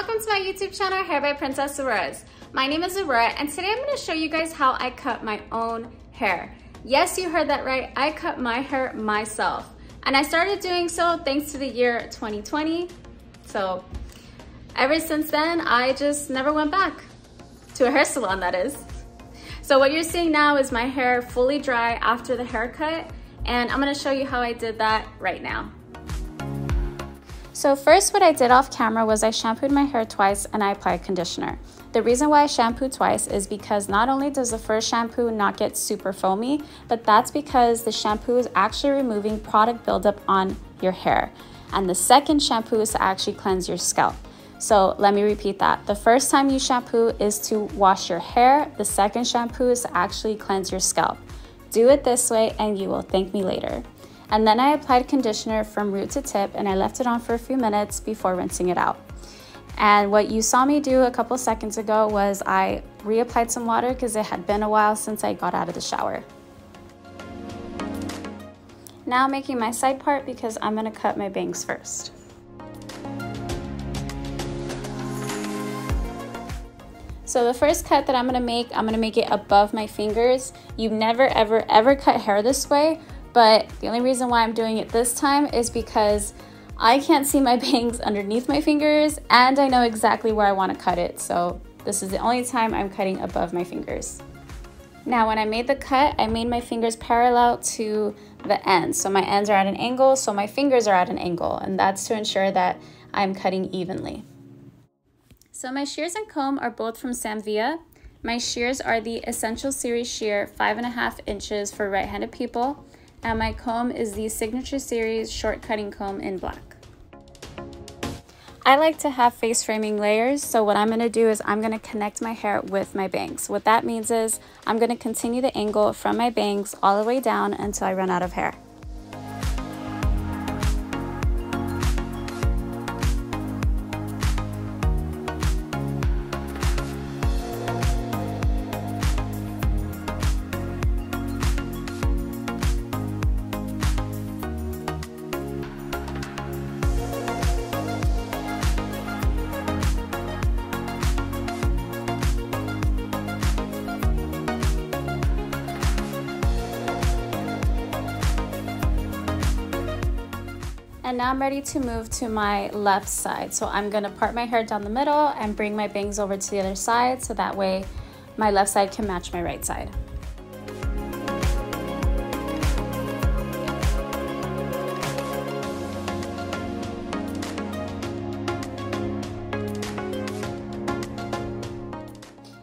welcome to my YouTube channel, Hair by Princess Aurora. My name is Aurora, and today I'm going to show you guys how I cut my own hair. Yes, you heard that right. I cut my hair myself, and I started doing so thanks to the year 2020. So ever since then, I just never went back to a hair salon, that is. So what you're seeing now is my hair fully dry after the haircut, and I'm going to show you how I did that right now. So first, what I did off camera was I shampooed my hair twice and I applied conditioner. The reason why I shampoo twice is because not only does the first shampoo not get super foamy, but that's because the shampoo is actually removing product buildup on your hair. And the second shampoo is to actually cleanse your scalp. So let me repeat that. The first time you shampoo is to wash your hair. The second shampoo is to actually cleanse your scalp. Do it this way and you will thank me later. And then I applied conditioner from root to tip, and I left it on for a few minutes before rinsing it out. And what you saw me do a couple seconds ago was I reapplied some water because it had been a while since I got out of the shower. Now making my side part because I'm gonna cut my bangs first. So the first cut that I'm gonna make it above my fingers. You never ever ever cut hair this way. But the only reason why I'm doing it this time is because I can't see my bangs underneath my fingers, and I know exactly where I want to cut it. So this is the only time I'm cutting above my fingers. Now, when I made the cut, I made my fingers parallel to the ends. So my ends are at an angle, so my fingers are at an angle, and that's to ensure that I'm cutting evenly. So my shears and comb are both from Samvia. My shears are the Essential Series Shear 5.5 inches for right-handed people. And my comb is the Signature Series Short Cutting Comb in black. I like to have face framing layers, so what I'm going to do is I'm going to connect my hair with my bangs. What that means is I'm going to continue the angle from my bangs all the way down until I run out of hair. And now I'm ready to move to my left side. So I'm gonna part my hair down the middle and bring my bangs over to the other side, so that way my left side can match my right side.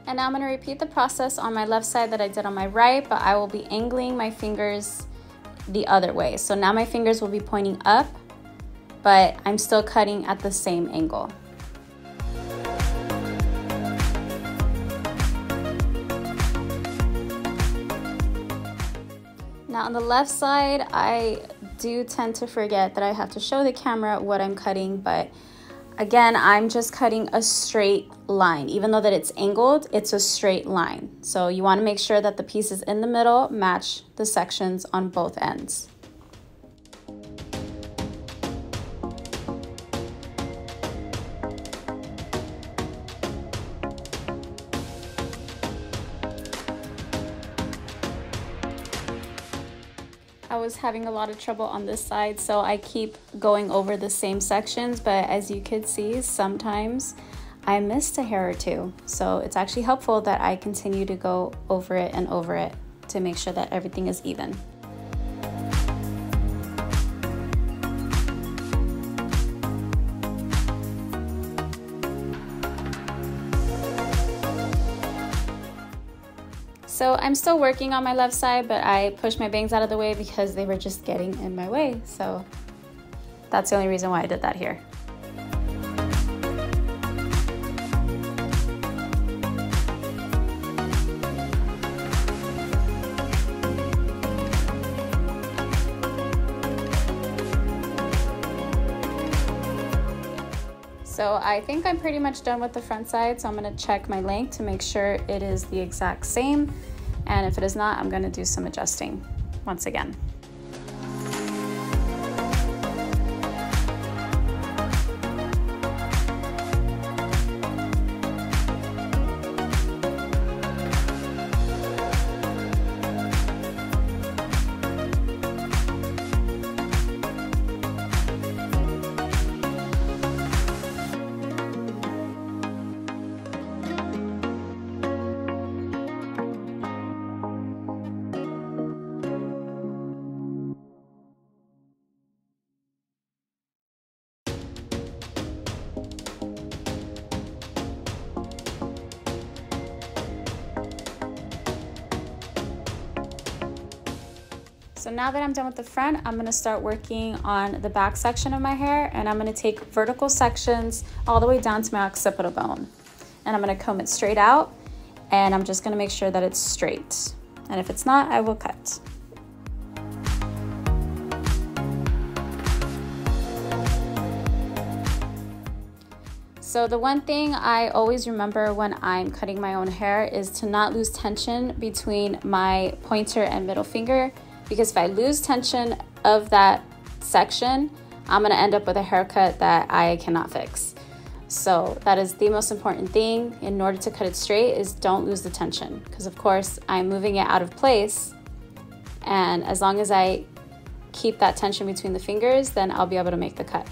And now I'm gonna repeat the process on my left side that I did on my right, but I will be angling my fingers the other way. So now my fingers will be pointing up, but I'm still cutting at the same angle. Now on the left side, I do tend to forget that I have to show the camera what I'm cutting, but again, I'm just cutting a straight line. Even though that it's angled, it's a straight line. So you want to make sure that the pieces in the middle match the sections on both ends. I was having a lot of trouble on this side, so I keep going over the same sections, but as you could see, sometimes I missed a hair or two. So it's actually helpful that I continue to go over it and over it to make sure that everything is even. So I'm still working on my left side, but I pushed my bangs out of the way because they were just getting in my way. So that's the only reason why I did that here. So I think I'm pretty much done with the front side, so I'm going to check my length to make sure it is the exact same, and if it is not, I'm going to do some adjusting once again. So now that I'm done with the front, I'm going to start working on the back section of my hair, and I'm going to take vertical sections all the way down to my occipital bone. And I'm going to comb it straight out, and I'm just going to make sure that it's straight. And if it's not, I will cut. So the one thing I always remember when I'm cutting my own hair is to not lose tension between my pointer and middle finger, because if I lose tension of that section, I'm gonna end up with a haircut that I cannot fix. So that is the most important thing in order to cut it straight, is don't lose the tension, because of course I'm moving it out of place, and as long as I keep that tension between the fingers, then I'll be able to make the cut.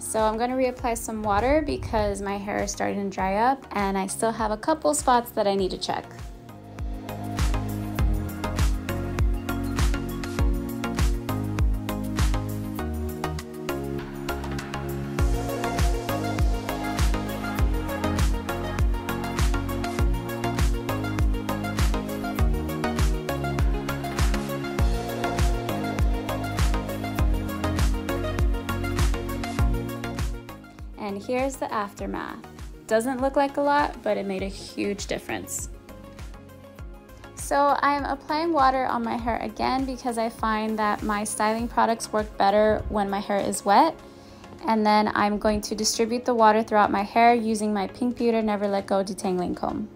So I'm going to reapply some water because my hair is starting to dry up and I still have a couple spots that I need to check. And here's the aftermath. Doesn't look like a lot, but it made a huge difference. So I'm applying water on my hair again because I find that my styling products work better when my hair is wet. And then I'm going to distribute the water throughout my hair using my Pink Pewter Never Let Go Detangling Comb.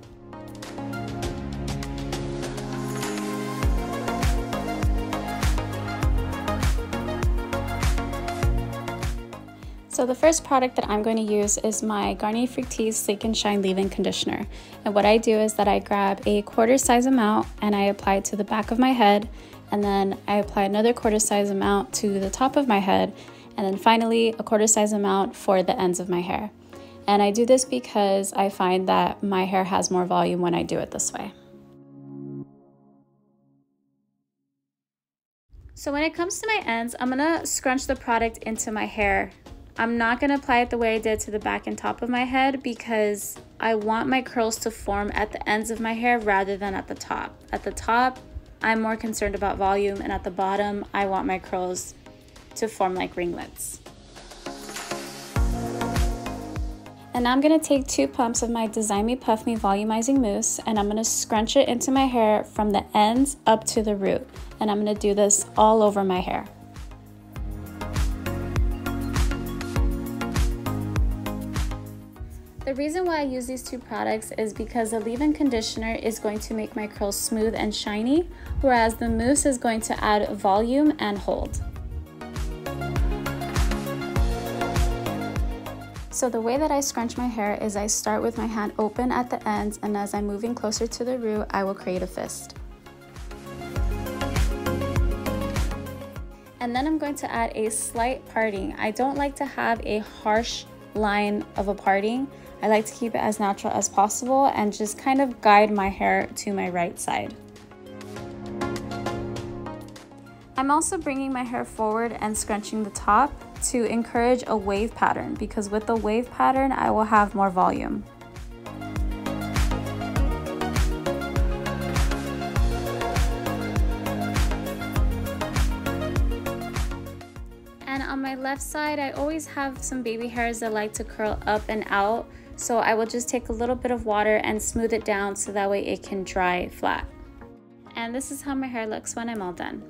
So the first product that I'm going to use is my Garnier Fructis Sleek and Shine Leave-In Conditioner. And what I do is that I grab a quarter size amount and I apply it to the back of my head, and then I apply another quarter size amount to the top of my head, and then finally a quarter size amount for the ends of my hair. And I do this because I find that my hair has more volume when I do it this way. So when it comes to my ends, I'm gonna scrunch the product into my hair. I'm not going to apply it the way I did to the back and top of my head because I want my curls to form at the ends of my hair rather than at the top. At the top, I'm more concerned about volume, and at the bottom, I want my curls to form like ringlets. And now I'm going to take 2 pumps of my Design Me Puff Me Volumizing Mousse, and I'm going to scrunch it into my hair from the ends up to the root. And I'm going to do this all over my hair. The reason why I use these 2 products is because the leave-in conditioner is going to make my curls smooth and shiny, whereas the mousse is going to add volume and hold. So the way that I scrunch my hair is I start with my hand open at the ends, and as I'm moving closer to the root, I will create a fist. And then I'm going to add a slight parting. I don't like to have a harsh line of a parting. I like to keep it as natural as possible and just kind of guide my hair to my right side. I'm also bringing my hair forward and scrunching the top to encourage a wave pattern, because with the wave pattern I will have more volume. my left side, I always have some baby hairs that like to curl up and out, so I will just take a little bit of water and smooth it down so that way it can dry flat. And this is how my hair looks when I'm all done.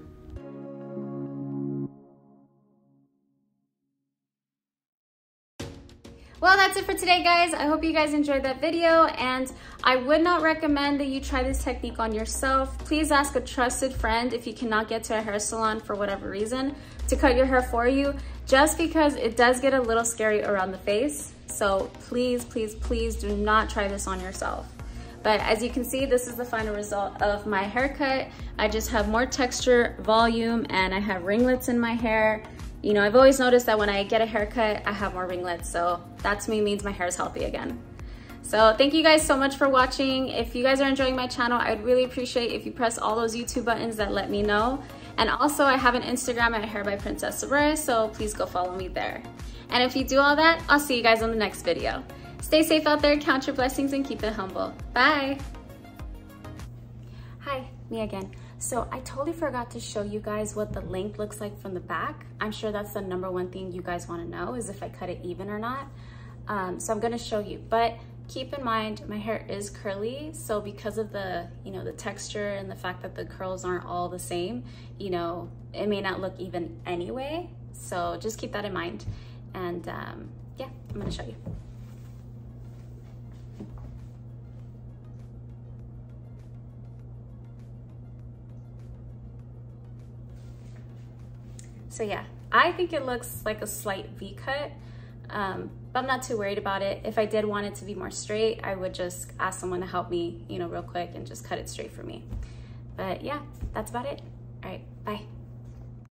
Well, that's it for today, guys. I hope you guys enjoyed that video, and I would not recommend that you try this technique on yourself. Please ask a trusted friend if you cannot get to a hair salon for whatever reason to cut your hair for you, just because it does get a little scary around the face. So please, please, please do not try this on yourself. But as you can see, this is the final result of my haircut. I just have more texture, volume, and I have ringlets in my hair. You know, I've always noticed that when I get a haircut, I have more ringlets, so that to me means my hair is healthy again. So thank you guys so much for watching. If you guys are enjoying my channel, I'd really appreciate if you press all those YouTube buttons that let me know. And also, I have an Instagram at Hair by Princess Aurora, so please go follow me there. And if you do all that, I'll see you guys on the next video. Stay safe out there, count your blessings, and keep it humble. Bye! Hi, me again. So I totally forgot to show you guys what the length looks like from the back. I'm sure that's the number one thing you guys want to know, is if I cut it even or not. So I'm going to show you, but keep in mind my hair is curly. So because of the, you know, the texture and the fact that the curls aren't all the same, you know, it may not look even anyway. So just keep that in mind. And yeah, I'm going to show you. So yeah, I think it looks like a slight V-cut, but I'm not too worried about it. If I did want it to be more straight, I would just ask someone to help me, you know, real quick and just cut it straight for me. But yeah, that's about it. All right, bye.